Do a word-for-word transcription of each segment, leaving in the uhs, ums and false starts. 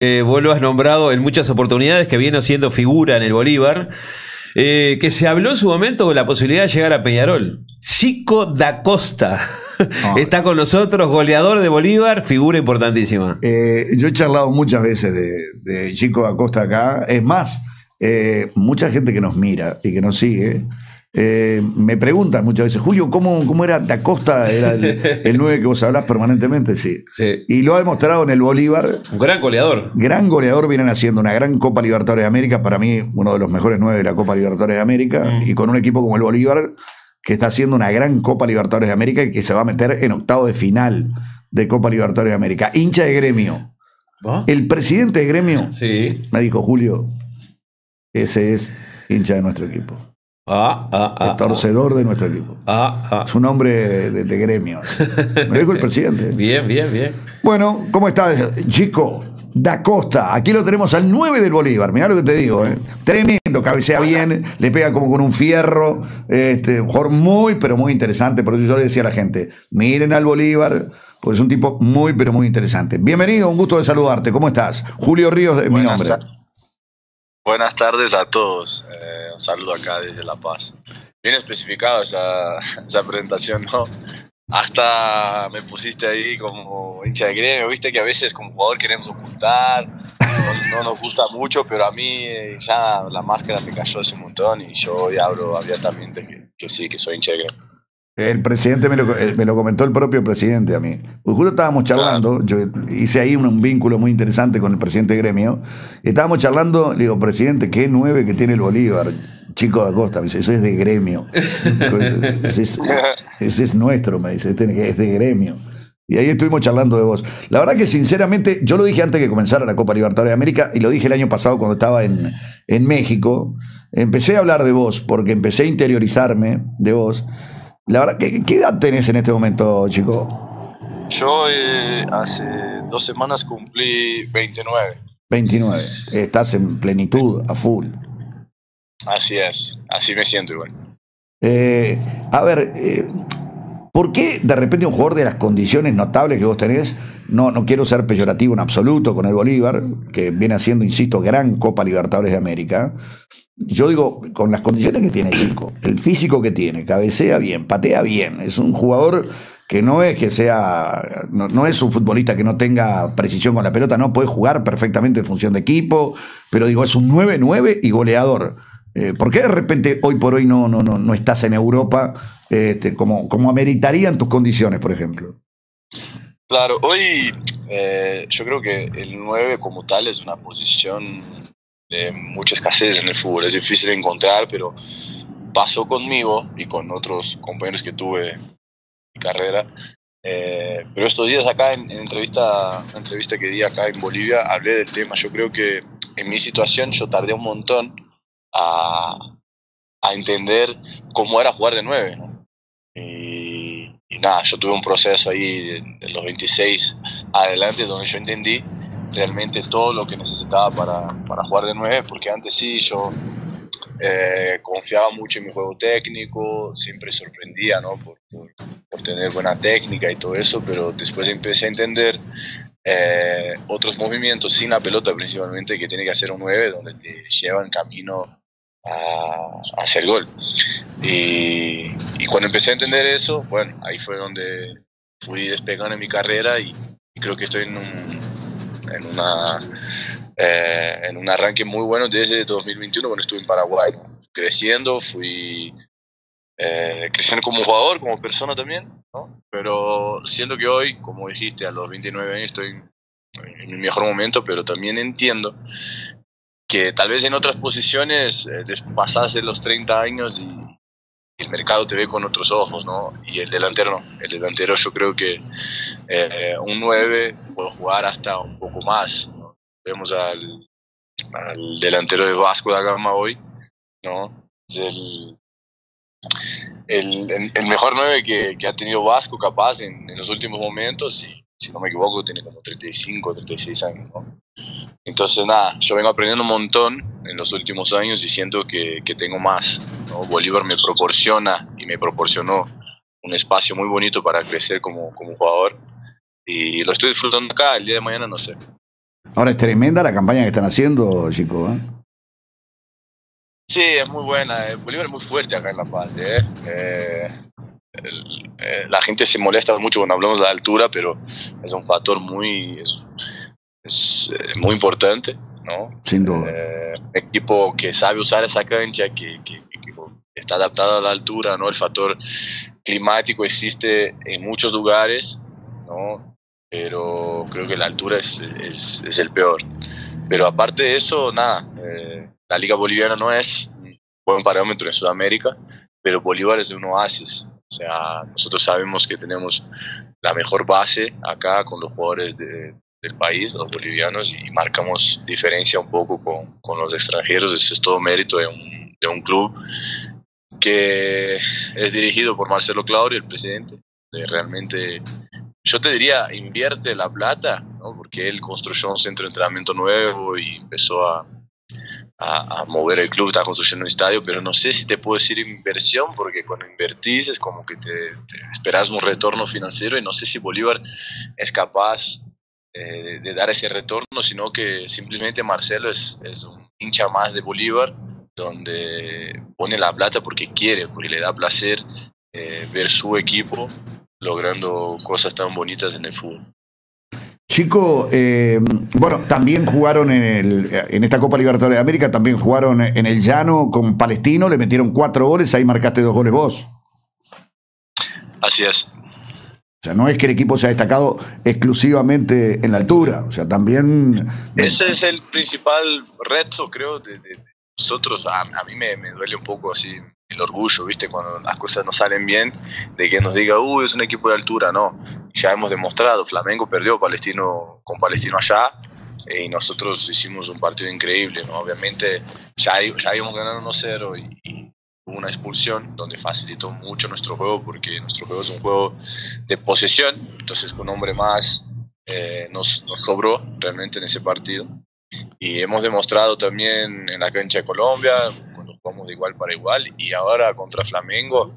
Eh, vos lo has nombrado en muchas oportunidades, que viene siendo figura en el Bolívar, eh, que se habló en su momento de la posibilidad de llegar a Peñarol. Chico da Costa ah, está con nosotros, goleador de Bolívar, figura importantísima. Eh, yo he charlado muchas veces de, de Chico da Costa acá. Es más, eh, mucha gente que nos mira y que nos sigue eh, me preguntan muchas veces, Julio, ¿cómo, cómo era da Costa? Era el, el nueve que vos hablás permanentemente, sí. sí. Y lo ha demostrado en el Bolívar. Un gran goleador. Gran goleador, vienen haciendo una gran Copa Libertadores de América. Para mí, uno de los mejores nueve de la Copa Libertadores de América. Mm. Y con un equipo como el Bolívar, que está haciendo una gran Copa Libertadores de América y que se va a meter en octavo de final de Copa Libertadores de América. Hincha de Gremio. ¿Ah? El presidente de Gremio, sí, me dijo, Julio, ese es hincha de nuestro equipo. Ah, ah, ah, el torcedor ah, de nuestro equipo. Ah, ah, es un hombre de, de Gremio. Me lo dijo el presidente. Bien, bien, bien. Bueno, ¿cómo estás, Chico da Costa? Aquí lo tenemos al nueve del Bolívar. Mirá lo que te digo, ¿eh? Tremendo, cabecea bien, le pega como con un fierro. Este, un jugador muy, pero muy interesante. Por eso yo le decía a la gente, miren al Bolívar, pues es un tipo muy, pero muy interesante. Bienvenido, un gusto de saludarte. ¿Cómo estás? Julio Ríos es mi nombre. Ta Buenas tardes a todos. Eh, un saludo acá desde La Paz. Bien especificado esa, esa presentación, ¿no? Hasta me pusiste ahí como hincha de Gremio, viste que a veces como jugador queremos ocultar, no, no nos gusta mucho, pero a mí ya la máscara me cayó hace un montón y yo hoy hablo abiertamente que, que sí, que soy hincha de Gremio. El presidente me lo, me lo comentó el propio presidente a mí. Pues justo estábamos charlando, yo hice ahí un, un vínculo muy interesante con el presidente de Gremio, estábamos charlando, le digo, presidente, qué nueve que tiene el Bolívar, Chico da Costa, me dice, eso es de Gremio. Entonces, ese, es, ese es nuestro, me dice, es de Gremio. Y ahí estuvimos charlando de vos. La verdad que sinceramente, yo lo dije antes que comenzara la Copa Libertadores de América y lo dije el año pasado cuando estaba en, en México, empecé a hablar de vos porque empecé a interiorizarme de vos. La verdad, ¿qué, ¿qué edad tenés en este momento, Chico? Yo eh, hace dos semanas cumplí veintinueve. veintinueve. Estás en plenitud, a full. Así es, así me siento igual. Eh, a ver, eh, ¿por qué de repente un jugador de las condiciones notables que vos tenés, no, no quiero ser peyorativo en absoluto con el Bolívar, que viene haciendo, insisto, gran Copa Libertadores de América? Yo digo, con las condiciones que tiene Chico, el físico que tiene, cabecea bien, patea bien, es un jugador que no es que sea, no, no es un futbolista que no tenga precisión con la pelota, no, puede jugar perfectamente en función de equipo, pero digo, es un nueve nueve y goleador. Eh, ¿Por qué de repente hoy por hoy no, no, no, no estás en Europa este, como, como ameritarían tus condiciones, por ejemplo? Claro, hoy eh, yo creo que el nueve como tal es una posición de mucha escasez en el fútbol, es difícil encontrar, pero pasó conmigo y con otros compañeros que tuve en mi carrera. Eh, pero estos días acá en, en entrevista, una entrevista que di acá en Bolivia, hablé del tema. Yo creo que en mi situación yo tardé un montón a, a entender cómo era jugar de nueve, ¿no? Y, y nada, yo tuve un proceso ahí de, de los veintiséis adelante donde yo entendí realmente todo lo que necesitaba para, para jugar de nueve, porque antes sí yo eh, confiaba mucho en mi juego técnico, siempre sorprendía, ¿no? por, por, por tener buena técnica y todo eso, pero después empecé a entender eh, otros movimientos sin la pelota principalmente que tiene que hacer un nueve, donde te llevan camino a, a hacer gol. Y, y cuando empecé a entender eso, bueno, ahí fue donde fui despegando en mi carrera y, y creo que estoy en un en una eh, en un arranque muy bueno desde dos mil veintiuno cuando estuve en Paraguay, ¿no? Creciendo, fui eh, creciendo como jugador, como persona también, ¿no? Pero siento que hoy, como dijiste, a los veintinueve años estoy en mi mejor momento, pero también entiendo que tal vez en otras posiciones eh, pasás de los treinta años y el mercado te ve con otros ojos, ¿no? Y el delantero no. El delantero yo creo que eh, un nueve puede jugar hasta un poco más, ¿no? Vemos al, al delantero de Vasco da Gama hoy, ¿no? Es el, el, el mejor nueve que, que ha tenido Vasco capaz en, en los últimos momentos y si no me equivoco tiene como treinta y cinco, treinta y seis años, ¿no? Entonces nada, yo vengo aprendiendo un montón en los últimos años y siento que, que tengo más, ¿no? Bolívar me proporciona y me proporcionó un espacio muy bonito para crecer como, como jugador y lo estoy disfrutando acá. El día de mañana no sé. Ahora es tremenda la campaña que están haciendo, chicos, ¿eh? Sí, es muy buena. Bolívar es muy fuerte acá en La Paz, ¿eh? Eh, el, eh, la gente se molesta mucho cuando hablamos de la altura, pero es un factor muy, es, es, eh, muy importante, ¿no? Sin duda. Eh, un equipo que sabe usar esa cancha, que, que, que está adaptada a la altura, ¿no? El factor climático existe en muchos lugares, ¿no? Pero creo que la altura es, es, es el peor. Pero aparte de eso, nada, eh, la Liga Boliviana no es un buen parámetro en Sudamérica, pero Bolívar es de un oasis. O sea, nosotros sabemos que tenemos la mejor base acá con los jugadores de, del país, los bolivianos, y marcamos diferencia un poco con, con los extranjeros. Eso es todo mérito de un, de un club que es dirigido por Marcelo Claudio, el presidente. Realmente, yo te diría, invierte la plata, ¿no? Porque él construyó un centro de entrenamiento nuevo y empezó a, a, a mover el club, está construyendo un estadio, pero no sé si te puedo decir inversión, porque cuando invertís es como que te, te esperas un retorno financiero y no sé si Bolívar es capaz eh, de, de dar ese retorno, sino que simplemente Marcelo es, es un hincha más de Bolívar, donde pone la plata porque quiere, porque le da placer eh, ver su equipo logrando cosas tan bonitas en el fútbol. Chico, eh, bueno, también jugaron en, el, en esta Copa Libertadores de América, también jugaron en el Llano con Palestino, le metieron cuatro goles, ahí marcaste dos goles vos. Así es. O sea, no es que el equipo se ha destacado exclusivamente en la altura, o sea, también... Ese es el principal reto, creo, de, de nosotros. A, a mí me, me duele un poco así... el orgullo, ¿viste? Cuando las cosas no salen bien, de que nos diga, uy, es un equipo de altura, no. Ya hemos demostrado, Flamengo perdió Palestino, con Palestino allá, eh, y nosotros hicimos un partido increíble, ¿no? Obviamente ya, ya habíamos ganado uno cero y, y hubo una expulsión donde facilitó mucho nuestro juego, porque nuestro juego es un juego de posesión, entonces con un hombre más eh, nos, nos sobró realmente en ese partido. Y hemos demostrado también en la cancha de Colombia, cuando jugamos de igual para igual, y ahora contra Flamengo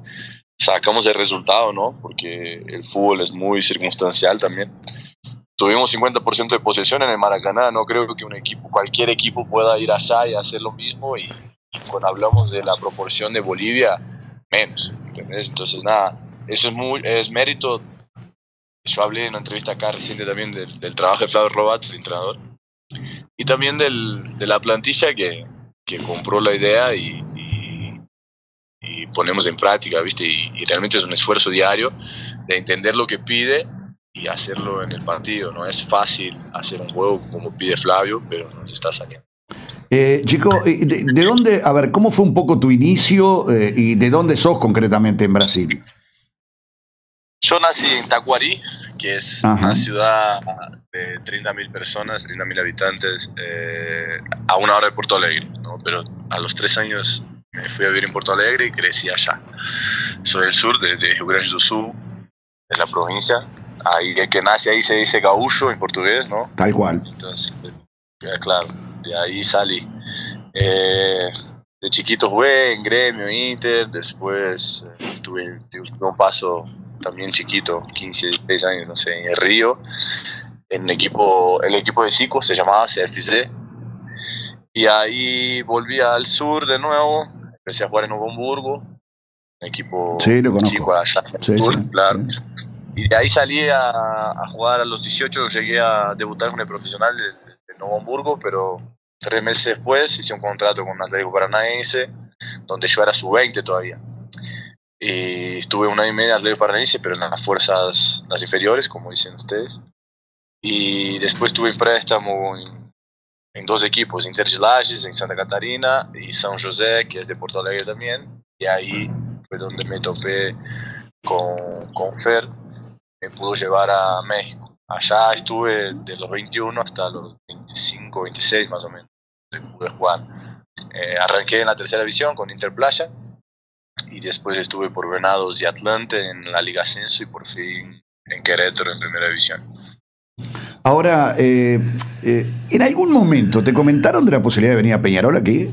sacamos el resultado, ¿no? Porque el fútbol es muy circunstancial también. Tuvimos cincuenta por ciento de posesión en el Maracaná, no creo que un equipo, cualquier equipo pueda ir allá y hacer lo mismo, y, y cuando hablamos de la proporción de Bolivia, menos, ¿entendés? Entonces, nada, eso es, muy, es mérito. Yo hablé en una entrevista acá reciente también del, del trabajo de Flavio Robat, el entrenador, y también del, de la plantilla que, que compró la idea y, y, y ponemos en práctica, ¿viste? Y, y realmente es un esfuerzo diario de entender lo que pide y hacerlo en el partido. No es fácil hacer un juego como pide Flavio, pero nos está saliendo. Eh, chico, ¿de, de dónde, a ver, cómo fue un poco tu inicio eh, y de dónde sos concretamente en Brasil? Yo nací en Tacuarí, que es Ajá. una ciudad de treinta mil personas, treinta mil habitantes, eh, a una hora de Porto Alegre, ¿no? Pero a los tres años me fui a vivir en Porto Alegre y crecí allá. Soy del sur, de, de Rio Grande do Sul, de la provincia. Ahí el que nace ahí se dice gaúcho en portugués, ¿no? Tal cual. Entonces, claro, de ahí salí. Eh, de chiquito jugué en Grêmio, Inter, después estuve, tuve un paso... también chiquito, quince, dieciséis años, no sé, en el Río, en el equipo, el equipo de Zico, se llamaba C F C, y ahí volví al sur de nuevo, empecé a jugar en Novo Hamburgo, un equipo sí, lo conozco. Chico allá en el sí, sur, sí, claro, sí. Y de ahí salí a, a jugar a los dieciocho, llegué a debutar con el profesional de, de Novo Hamburgo, pero tres meses después hice un contrato con Atlético Paranaense, donde yo era sub veinte todavía. Y estuve un año y medio en Atlético Paranaense, pero en las fuerzas, las inferiores, como dicen ustedes. Y después tuve préstamo en, en dos equipos, Inter de Lages, en Santa Catarina, y San José, que es de Porto Alegre también. Y ahí fue donde me topé con, con Fer, me pudo llevar a México. Allá estuve de los veintiuno hasta los veinticinco, veintiséis más o menos, pude jugar. Eh, arranqué en la tercera división con Inter Playa. Y después estuve por Venados y Atlante en la Liga Ascenso y por fin en Querétaro en Primera División. Ahora, eh, eh, ¿en algún momento te comentaron de la posibilidad de venir a Peñarol aquí?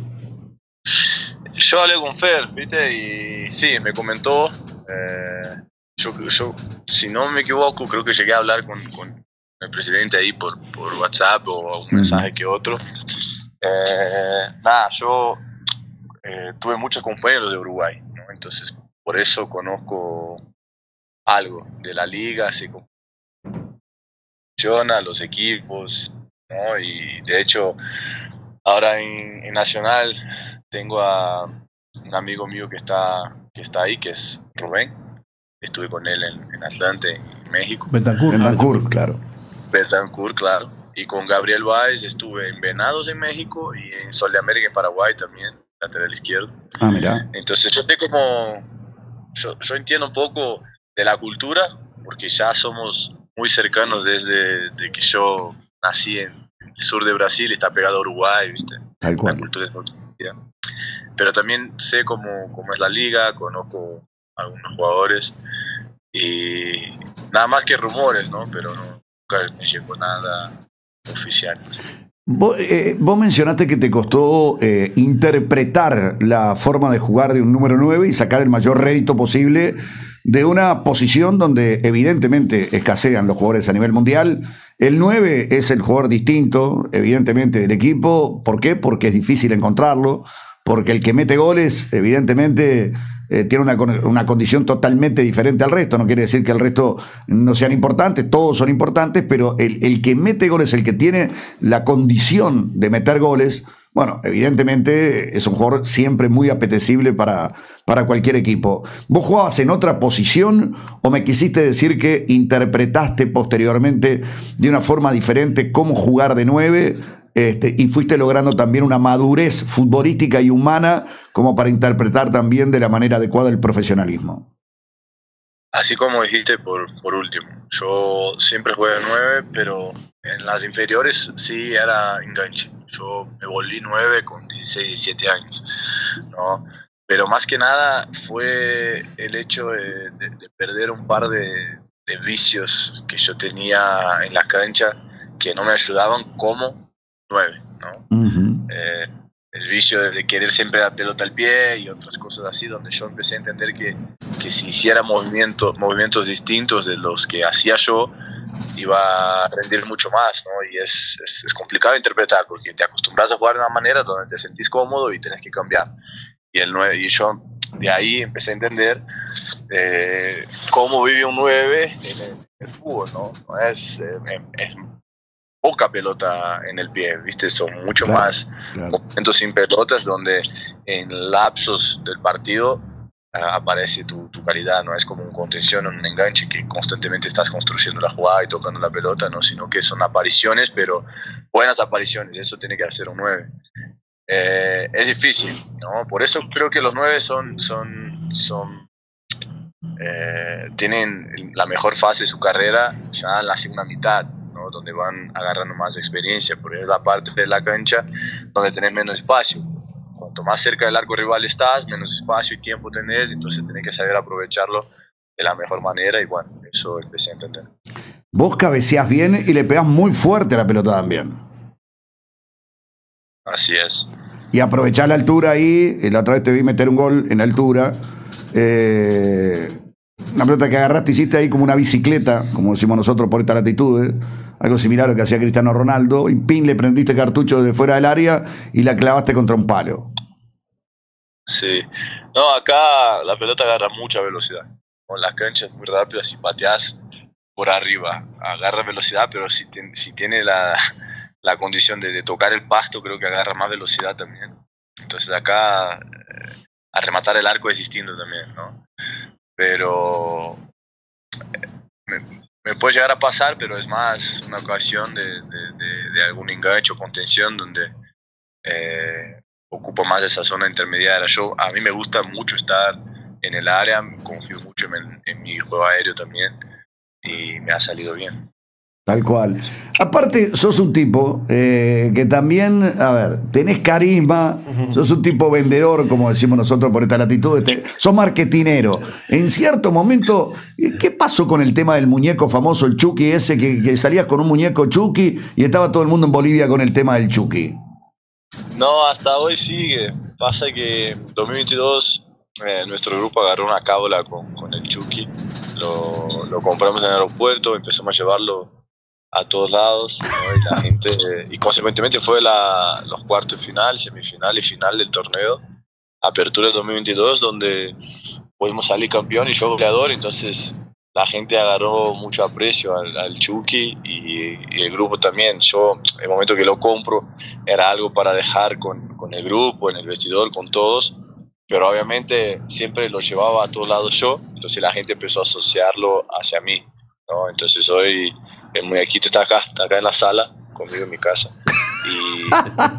Yo hablé con Fer, ¿viste? Y sí, me comentó. Eh, yo, yo, si no me equivoco, creo que llegué a hablar con, con, el presidente ahí por, por WhatsApp o un mensaje que otro. Eh, nada, yo eh, tuve muchos compañeros de Uruguay, ¿no? Entonces por eso conozco algo de la liga, así como funciona, los equipos, ¿no? Y de hecho ahora en, en Nacional tengo a un amigo mío que está, que está ahí, que es Rubén. Estuve con él en, en Atlante, en México. Betancur, Betancur, claro. Betancur, claro. Y con Gabriel Báez estuve en Venados, en México, y en Sol de América, en Paraguay también, lateral izquierdo. Ah, mira. Entonces yo sé como, yo, yo entiendo un poco de la cultura, porque ya somos muy cercanos desde de que yo nací en el sur de Brasil, está pegado a Uruguay, ¿viste? Tal cual. La cultura es muy divertida. Pero también sé cómo, cómo es la liga, conozco algunos jugadores y nada más que rumores, ¿no? Pero no, nunca me llegó nada oficial. Vos, eh, vos mencionaste que te costó eh, interpretar la forma de jugar de un número nueve y sacar el mayor rédito posible de una posición donde evidentemente escasean los jugadores a nivel mundial. El nueve es el jugador distinto, evidentemente, del equipo. ¿Por qué? Porque es difícil encontrarlo, porque el que mete goles, evidentemente, eh, tiene una, una condición totalmente diferente al resto. No quiere decir que el resto no sean importantes, todos son importantes, pero el, el que mete goles, el que tiene la condición de meter goles, bueno, evidentemente es un jugador siempre muy apetecible para, para cualquier equipo. ¿Vos jugabas en otra posición o me quisiste decir que interpretaste posteriormente de una forma diferente cómo jugar de nueve este, y fuiste logrando también una madurez futbolística y humana como para interpretar también de la manera adecuada el profesionalismo? Así como dijiste por, por último, yo siempre jugué de nueve, pero en las inferiores sí era enganche. Yo me volví nueve con dieciséis, diecisiete años, ¿no? Pero más que nada fue el hecho de, de, de perder un par de, de vicios que yo tenía en la cancha que no me ayudaban como nueve, ¿no? Uh-huh. eh, el vicio de querer siempre la pelota al pie y otras cosas así, donde yo empecé a entender que, que si hiciera movimiento, movimientos distintos de los que hacía yo, iba a rendir mucho más, ¿no? Y es, es, es complicado interpretar porque te acostumbras a jugar de una manera donde te sentís cómodo y tenés que cambiar. Y, el nueve, y yo de ahí empecé a entender eh, cómo vive un nueve en el, en el fútbol, ¿no? No es, eh, es poca pelota en el pie, ¿viste? Son mucho claro, más claro. momentos sin pelotas donde en lapsos del partido aparece tu, tu calidad, no es como un contención o un enganche que constantemente estás construyendo la jugada y tocando la pelota, no, sino que son apariciones, pero buenas apariciones, eso tiene que hacer un nueve. Eh, es difícil, ¿no? Por eso creo que los nueve son, son, son, eh, tienen la mejor fase de su carrera ya en la segunda mitad, ¿no? Donde van agarrando más experiencia, porque es la parte de la cancha donde tenés menos espacio. Cuanto más cerca del arco rival estás, menos espacio y tiempo tenés, entonces tenés que saber aprovecharlo de la mejor manera y bueno, eso empecé a entender. Vos cabeceás bien y le pegás muy fuerte a la pelota también. Así es. Y aprovechás la altura ahí, la otra vez te vi meter un gol en altura, eh, una pelota que agarraste, hiciste ahí como una bicicleta, como decimos nosotros por estas latitudes, algo similar a lo que hacía Cristiano Ronaldo, y pin, le prendiste cartucho desde fuera del área y la clavaste contra un palo. Sí, no, acá la pelota agarra mucha velocidad. Con las canchas muy rápidas, si pateás por arriba, agarra velocidad, pero si, ten, si tiene la, la condición de, de tocar el pasto, creo que agarra más velocidad también. Entonces acá, eh, a rematar el arco es distinto también, ¿no? Pero eh, me, me puede llegar a pasar, pero es más una ocasión de, de, de, de algún enganche o contención donde eh, ocupa más esa zona intermediaria. Yo, a mí me gusta mucho estar en el área, confío mucho en, en mi juego aéreo también y me ha salido bien. Tal cual. Aparte, sos un tipo eh, que también, a ver, tenés carisma, sos un tipo vendedor, como decimos nosotros por esta latitud, te, sos marketinero. En cierto momento, ¿qué pasó con el tema del muñeco famoso, el Chucky ese, que, que salías con un muñeco Chucky y estaba todo el mundo en Bolivia con el tema del Chucky? No, hasta hoy sigue. Pasa que en dos mil veintidós eh, nuestro grupo agarró una cábala con, con el Chucky. Lo, lo compramos en el aeropuerto, empezamos a llevarlo a todos lados, ¿no? Y la gente, eh, y consecuentemente fue la, los cuartos de final, semifinal y final del torneo Apertura del dos mil veintidós, donde pudimos salir campeón y yo goleador. Entonces la gente agarró mucho aprecio al, al Chucky y, y el grupo también. Yo, el momento que lo compro, era algo para dejar con, con el grupo, en el vestidor, con todos, pero obviamente siempre lo llevaba a todos lados yo, entonces la gente empezó a asociarlo hacia mí, ¿no? Entonces hoy el muñequito está acá, está acá en la sala, conmigo en mi casa. Y,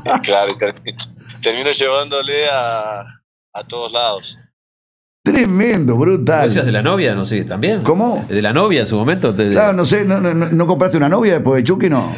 y claro, termino, termino llevándole a, a todos lados. Tremendo, brutal. ¿Decías de la novia? No sé, ¿también? ¿Cómo? ¿De la novia en su momento? Te... Claro, no sé, no, no, ¿no compraste una novia después de Chucky? No.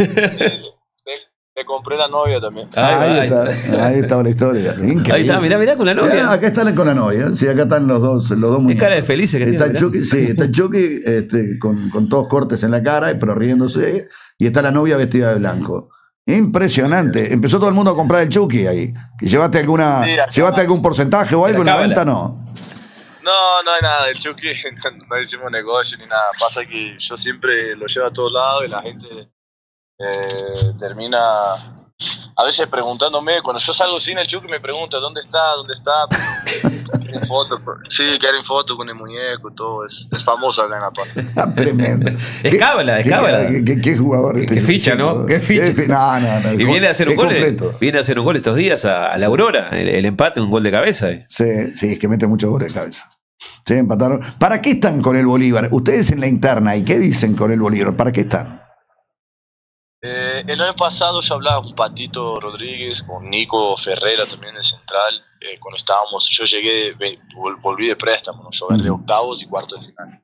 Te compré la novia también. Ah, ahí, ahí está, está. Ahí estaba la historia. Increíble. Ahí está, mirá, mirá con la novia. Mirá, acá están con la novia. Sí, acá están los dos, los dos muñecos. Es cara de felices que está tiene, Chucky, sí, está Chucky este, con, con todos cortes en la cara, pero riéndose. Y está la novia vestida de blanco. Impresionante. Empezó todo el mundo a comprar el Chucky ahí. ¿Llevaste alguna, sí, llevaste algún porcentaje o algo en la venta? No. No, no hay nada del Chucky, no hicimos negocio ni nada. Pasa que yo siempre lo llevo a todos lados y la gente eh, termina a veces preguntándome. Cuando yo salgo sin el Chucky me pregunta ¿dónde está? ¿Dónde está? ¿Quieren foto? Sí, quieren foto con el muñeco y todo. Es, es famoso acá en la parte. Tremendo. Es cábala, es cábala. Qué, qué, qué jugador. Qué, este qué ficha, ¿no? Qué ficha. Qué, no, no, no, y viene a hacer un gol. Completo. Viene a hacer un gol estos días a, a la Aurora. El, el empate, un gol de cabeza. Eh. Sí, sí, es que mete muchos goles de cabeza. Sí, empataron. ¿Para qué están con el Bolívar? Ustedes en la interna, ¿y qué dicen con el Bolívar? ¿Para qué están? Eh, el año pasado yo hablaba con Patito Rodríguez, con Nico Ferreira también de Central. Eh, cuando estábamos, yo llegué, volví de préstamo, ¿no? Yo venía de octavos y cuarto de final.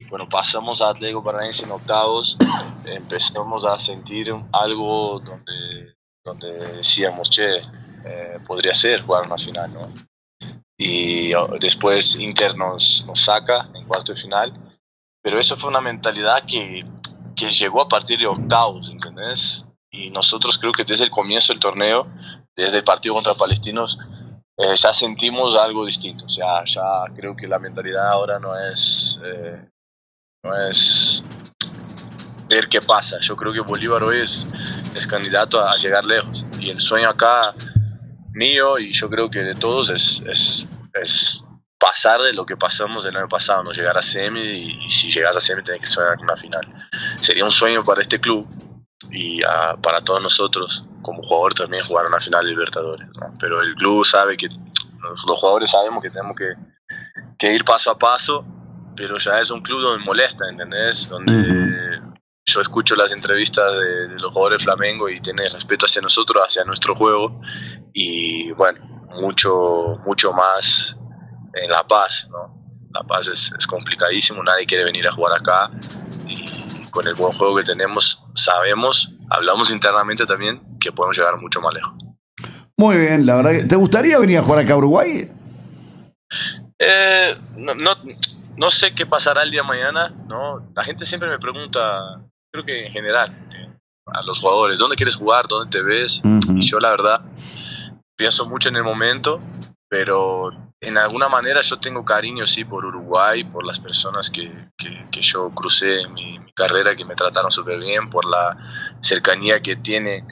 Y bueno, pasamos a Atlético Paranaense en octavos, empezamos a sentir algo donde, donde decíamos, che, eh, podría ser jugar una final, ¿no? Y después Inter nos, nos saca en cuarto de final, pero eso fue una mentalidad que, que llegó a partir de octavos, ¿entendés? Y nosotros creo que desde el comienzo del torneo, desde el partido contra Palestinos, eh, ya sentimos algo distinto. O sea, ya creo que la mentalidad ahora no es, eh, no es ver qué pasa. Yo creo que Bolívar hoy es, es candidato a llegar lejos, y el sueño acá mío y yo creo que de todos es, es, es pasar de lo que pasamos el año pasado, no llegar a semi, y, y si llegas a semi tenés que soñar con una final. Sería un sueño para este club y uh, para todos nosotros como jugador también jugar una final de Libertadores, ¿no? Pero el club sabe que los, los jugadores sabemos que tenemos que, que ir paso a paso, pero ya es un club donde molesta, ¿entendés? Donde uh-huh. Yo escucho las entrevistas de, de los jugadores de Flamengo y tienen respeto hacia nosotros, hacia nuestro juego, y bueno, mucho, mucho más en La Paz, ¿no? La Paz es, es complicadísimo, nadie quiere venir a jugar acá, y con el buen juego que tenemos sabemos, hablamos internamente también, que podemos llegar mucho más lejos. Muy bien, la verdad. ¿Te gustaría venir a jugar acá a Uruguay? Eh, no, no, no sé qué pasará el día de mañana, ¿no? La gente siempre me pregunta, creo que en general, eh, a los jugadores, ¿dónde quieres jugar? ¿Dónde te ves? Uh-huh. Y yo la verdad pienso mucho en el momento, pero en alguna manera yo tengo cariño sí por Uruguay, por las personas que, que, que yo crucé en mi, mi carrera, que me trataron súper bien, por la cercanía que tiene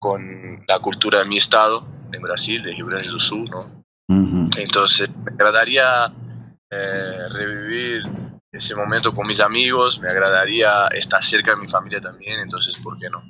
con la cultura de mi estado, en Brasil, de Rio Grande do Sul, ¿no? Uh-huh. Entonces me agradaría eh, revivir ese momento con mis amigos, me agradaría estar cerca de mi familia también, entonces ¿por qué no?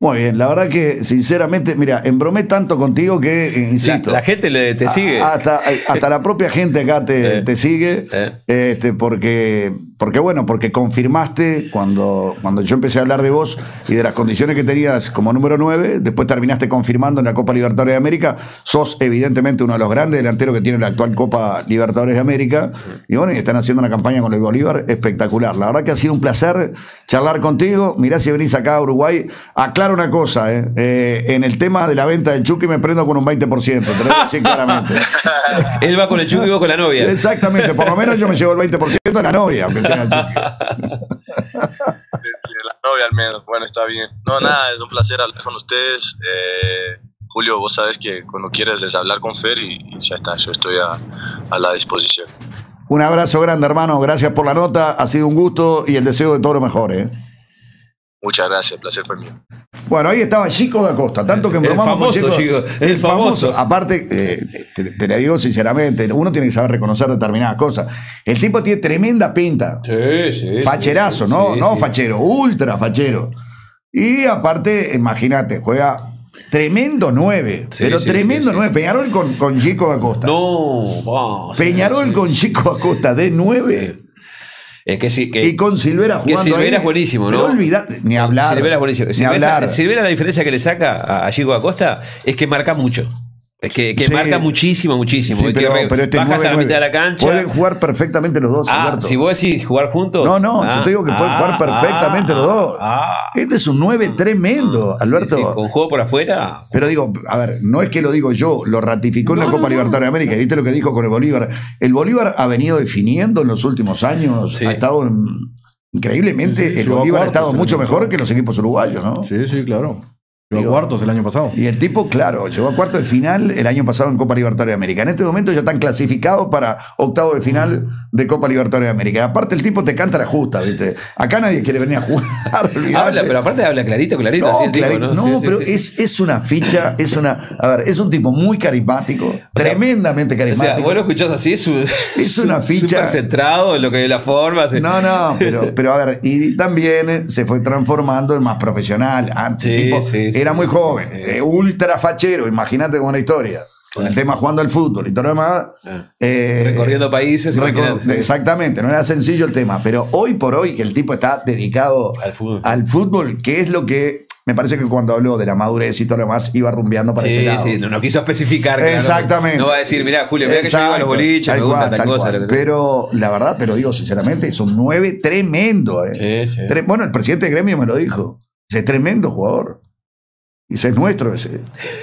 Muy bien, la verdad que sinceramente, mira, embromé tanto contigo que, eh, insisto, la, la gente le, te sigue. A, hasta, hasta la propia gente acá te, eh, te sigue, eh. este, porque, porque bueno, porque confirmaste cuando, cuando yo empecé a hablar de vos y de las condiciones que tenías como número nueve, después terminaste confirmando en la Copa Libertadores de América, sos evidentemente uno de los grandes delanteros que tiene la actual Copa Libertadores de América, y bueno, y están haciendo una campaña con el Bolívar espectacular. La verdad que ha sido un placer charlar contigo. Mirá si venís acá a Uruguay, aclaro una cosa, ¿eh? Eh, en el tema de la venta del Chucky me prendo con un veinte por ciento, te lo digo así claramente. Él va con el Chucky y vos con la novia. Exactamente, por lo menos yo me llevo el veinte por ciento de la novia, aunque sea el Chucky. La novia al menos, bueno, está bien. No, nada, es un placer hablar con ustedes. Eh, Julio, vos sabés que cuando quieras les hablar con Fer y, y ya está, yo estoy a, a la disposición. Un abrazo grande, hermano, gracias por la nota, ha sido un gusto y el deseo de todo lo mejor, ¿eh? Muchas gracias, el placer fue mío. Bueno, ahí estaba Chico da Costa, tanto que bromamos con Chico. Chico, el famoso. Aparte, eh, te, te le digo sinceramente, uno tiene que saber reconocer determinadas cosas. El tipo tiene tremenda pinta. Sí, sí. Facherazo, sí, ¿no? Sí, no, sí. Fachero, ultra fachero. Y aparte, imagínate, juega tremendo nueve, sí, pero sí, tremendo nueve. Sí, sí. Peñarol con, con Chico da Costa. No, vamos. Peñarol sí, con Chico da Costa de nueve. Eh, que sí, que, y con Silvera jugando. Que Silvera ahí, es buenísimo, ¿no? No olvidate, ni hablar. Silvera es buenísimo. Silvera, ni hablar. Silvera, la diferencia que le saca a Chico da Costa es que marca mucho. Es que, que sí. marca muchísimo, muchísimo. Sí, pero, que pero este baja nueve, hasta nueve. La mitad de la cancha. Pueden jugar perfectamente los dos. Ah, Alberto. Si vos decís jugar juntos. No, no, ah, yo te digo que ah, pueden jugar perfectamente ah, los dos. Ah, este es un nueve tremendo, ah, Alberto. Sí, sí, con juego por afuera. Pero digo, a ver, no es que lo digo yo, lo ratificó no, en la Copa no, Libertadores de América. ¿Viste lo que dijo con el Bolívar? El Bolívar ha venido definiendo en los últimos años, sí. ha estado en, increíblemente, sí, sí, el Bolívar ha estado mucho mejor que los equipos uruguayos, ¿no? Sí, sí, claro. Llegó a cuartos el año pasado. Y el tipo, claro, llegó a cuartos de final el año pasado en Copa Libertadores de América. En este momento ya están clasificados para octavo de final de Copa Libertadores de América. Aparte el tipo te canta la justa, ¿viste? Acá nadie quiere venir a jugar. Habla, pero aparte habla clarito, clarito. No, así clarito, tipo, ¿no? no sí, pero sí, sí. Es, es una ficha, es una... A ver, es un tipo muy carismático, o tremendamente sea, carismático. O sea, vos lo escuchás así, es, un, es una ficha... Súper centrado en lo que es la forma. Así. No, no, pero, pero a ver, y también se fue transformando en más profesional. Antes, sí, tipo, sí, sí. Era muy joven, eh, ultra fachero, imagínate con la historia, con el tema jugando al fútbol y todo lo demás. Eh, Recorriendo países. Recor exactamente, no era sencillo el tema, pero hoy por hoy que el tipo está dedicado al fútbol, al fútbol que es lo que... Me parece que cuando habló de la madurez y todo lo demás, iba rumbeando para sí, ese lado. Sí, sí, no, no quiso especificar. Exactamente. Claro, no va a decir, mirá, Julio, mirá exacto, que yo iba a los boliches, me gusta, tal, tal cosa. Lo que... Pero la verdad, te lo digo sinceramente, es un nueve tremendo. Eh. Sí, sí. Tre bueno, el presidente de Gremio me lo dijo. Es tremendo jugador. Y ese es nuestro, ese,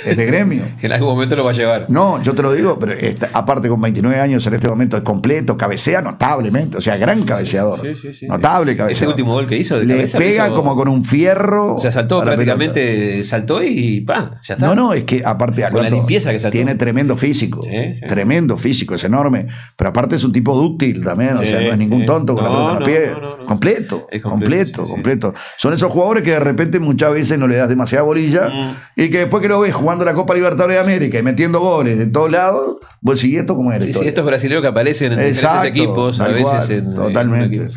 es de Gremio. En algún momento lo va a llevar. No, yo te lo digo, pero esta, aparte con veintinueve años en este momento es completo, cabecea notablemente, o sea, gran cabeceador. Sí, sí, sí, notable sí. cabeceador. Este último gol que hizo de Le cabeza, pega hizo... como con un fierro. O sea, saltó prácticamente, saltó y pa, ya está. No, no, es que aparte con Alberto, la limpieza que saltó. Tiene tremendo físico, sí, sí. tremendo físico, es enorme, pero aparte es un tipo dúctil también, sí, o sea, no es ningún sí. tonto con no, la pelota en los pies. No, no, no. Completo, es completo, completo, sí, sí. completo. Son esos jugadores que de repente muchas veces no le das demasiada bolilla. Y que después que lo ves jugando la Copa Libertadores de América y metiendo goles de todos lados, vos sigues esto como eres. Sí, sí, estos brasileños que aparecen en diferentes equipos, a veces en, totalmente.